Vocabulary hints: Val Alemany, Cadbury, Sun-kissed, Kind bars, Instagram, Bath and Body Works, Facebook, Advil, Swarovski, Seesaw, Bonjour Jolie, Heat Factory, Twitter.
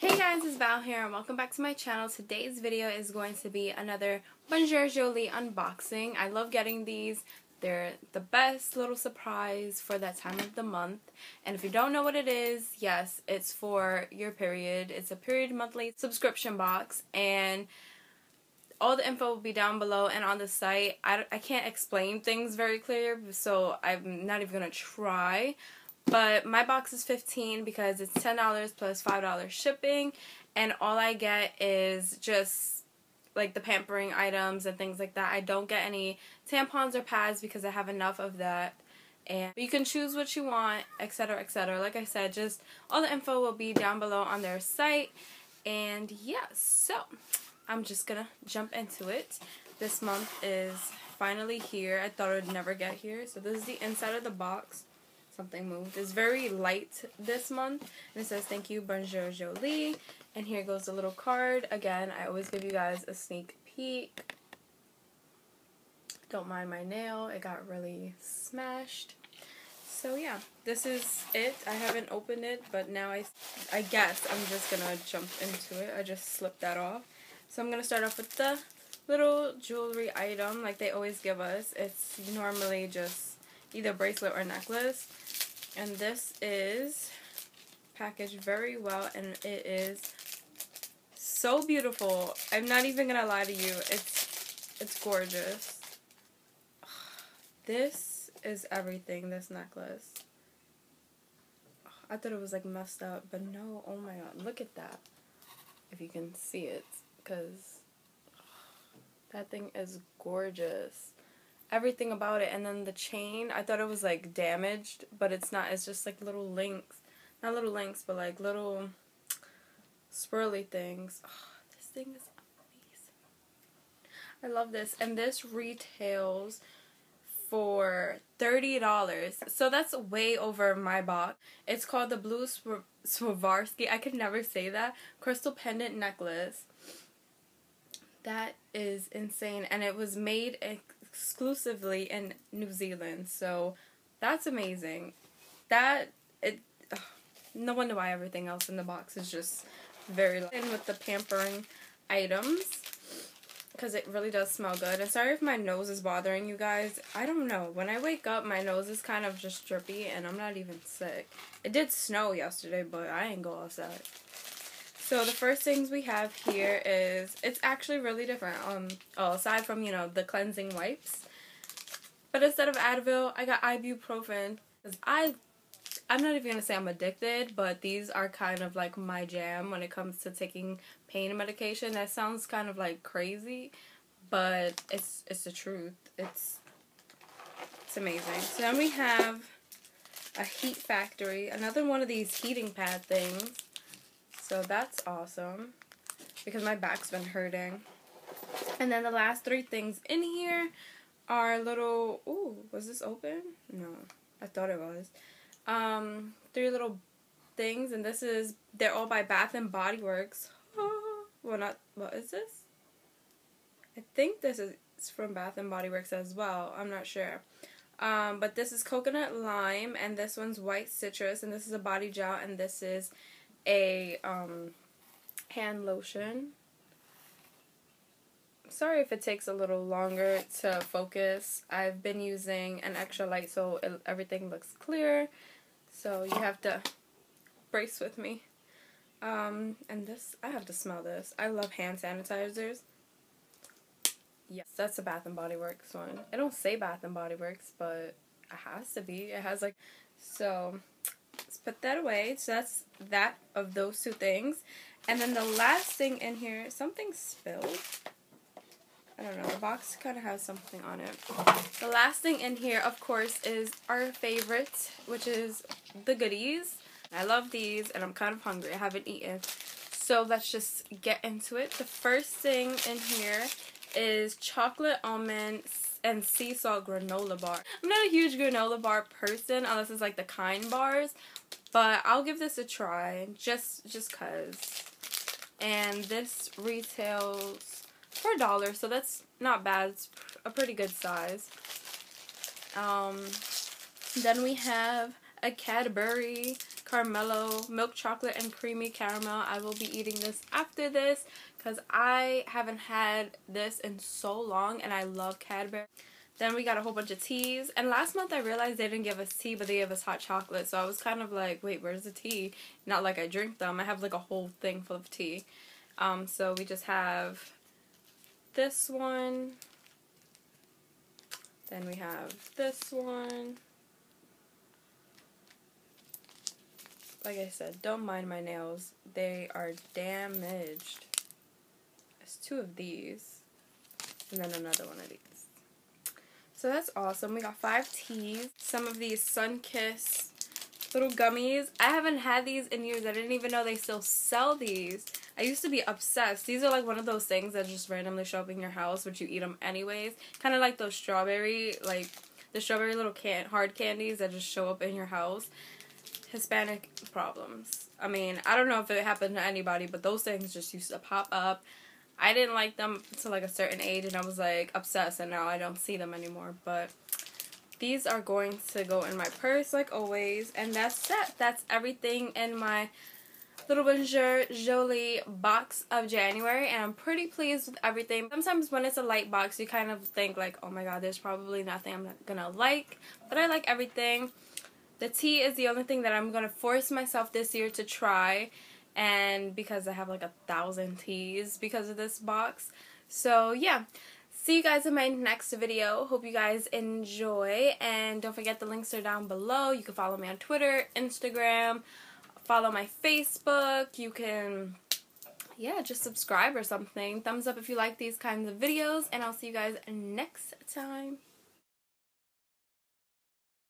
Hey guys, it's Val here and welcome back to my channel. Today's video is going to be another Bonjour Jolie unboxing. I love getting these. They're the best little surprise for that time of the month. And if you don't know what it is, yes, it's for your period. It's a period monthly subscription box and all the info will be down below and on the site. I can't explain things very clear, so I'm not even going to try. But my box is $15 because it's $10 plus $5 shipping, and all I get is just like the pampering items and things like that. I don't get any tampons or pads because I have enough of that, and you can choose what you want, etc, etc. Like I said, just all the info will be down below on their site. And yeah, so I'm just gonna jump into it. This month is finally here. I thought it would never get here. So this is the inside of the box. Something moved. It's very light this month, and it says thank you Bonjour Jolie, and here goes the little card. Again, I always give you guys a sneak peek. Don't mind my nail, it got really smashed. So yeah, this is it. I haven't opened it, but now I guess I'm just gonna jump into it. I just slipped that off. So I'm gonna start off with the little jewelry item like they always give us. It's normally just either bracelet or necklace, and this is packaged very well, and it is so beautiful. I'm not even gonna lie to you, it's gorgeous. This is everything, this necklace. I thought it was like messed up, but no, oh my god, look at that. If you can see it, because that thing is gorgeous. Everything about it. And then the chain, I thought it was like damaged, but it's not. It's just like little links, not little links, but like little swirly things. Oh, this thing is amazing. I love this, and this retails for $30, so that's way over my box. It's called the Blue Swarovski. I could never say that. Crystal pendant necklace. That is insane, and it was made exclusively in New Zealand, so that's amazing. No wonder why everything else in the box is just very light. And with the pampering items, because it really does smell good. And sorry if my nose is bothering you guys. I don't know. When I wake up, my nose is kind of just drippy, and I'm not even sick. It did snow yesterday, but I ain't go outside. So the first things we have here is, it's actually really different, aside from, you know, the cleansing wipes. But instead of Advil, I got ibuprofen, because I'm not even going to say I'm addicted, but these are kind of like my jam when it comes to taking pain medication. That sounds kind of like crazy, but it's the truth. It's amazing. So then we have a Heat Factory, another one of these heating pad things. So that's awesome, because my back's been hurting. And then the last three things in here are little, ooh, was this open? No, I thought it was. Three little things, and this is, they're all by Bath and Body Works. Well, not, what is this? I think this is from Bath and Body Works as well, I'm not sure. But this is coconut lime, and this one's white citrus, and this is a body gel, and this is a hand lotion. Sorry if it takes a little longer to focus. I've been using an extra light, so everything looks clear, so you have to brace with me. And this, I have to smell this. I love hand sanitizers. Yes, that's a Bath and Body Works one. I don't say Bath and Body Works, but it has to be. It has like, so let's put that away. So that's that of those two things. And then the last thing in here, something spilled. I don't know, the box kind of has something on it. The last thing in here, of course, is our favorite, which is the goodies. I love these, and I'm kind of hungry. I haven't eaten. So let's just get into it. The first thing in here is chocolate almond and Seesaw granola bar. I'm not a huge granola bar person unless it's like the Kind bars, but I'll give this a try just cuz. And this retails for $1, so that's not bad. It's a pretty good size. Then we have a Cadbury Carmelo milk chocolate and creamy caramel. I will be eating this after this because I haven't had this in so long and I love Cadbury. Then we got a whole bunch of teas, and last month I realized they didn't give us tea but they gave us hot chocolate, so I was kind of like, wait, where's the tea? Not like I drink them, I have like a whole thing full of tea. So we just have this one, then we have this one. Like I said, don't mind my nails. They are damaged. It's two of these. And then another one of these. So that's awesome. We got 5 teas. Some of these Sun-kissed little gummies. I haven't had these in years. I didn't even know they still sell these. I used to be obsessed. These are like one of those things that just randomly show up in your house, but you eat them anyways. Kind of like those strawberry, like the strawberry little hard candies that just show up in your house. Hispanic problems. I mean, I don't know if it happened to anybody, but those things just used to pop up. I didn't like them until like a certain age, and I was like obsessed, and now I don't see them anymore. But these are going to go in my purse like always, and that's that. That's everything in my little Bonjour Jolie box of January, and I'm pretty pleased with everything. Sometimes when it's a light box, you kind of think like, oh my god, there's probably nothing I'm not gonna like, but I like everything. The tea is the only thing that I'm going to force myself this year to try, and because I have like 1,000 teas because of this box. So yeah, see you guys in my next video. Hope you guys enjoy, and don't forget the links are down below. You can follow me on Twitter, Instagram, follow my Facebook. You can, yeah, just subscribe or something. Thumbs up if you like these kinds of videos, and I'll see you guys next time.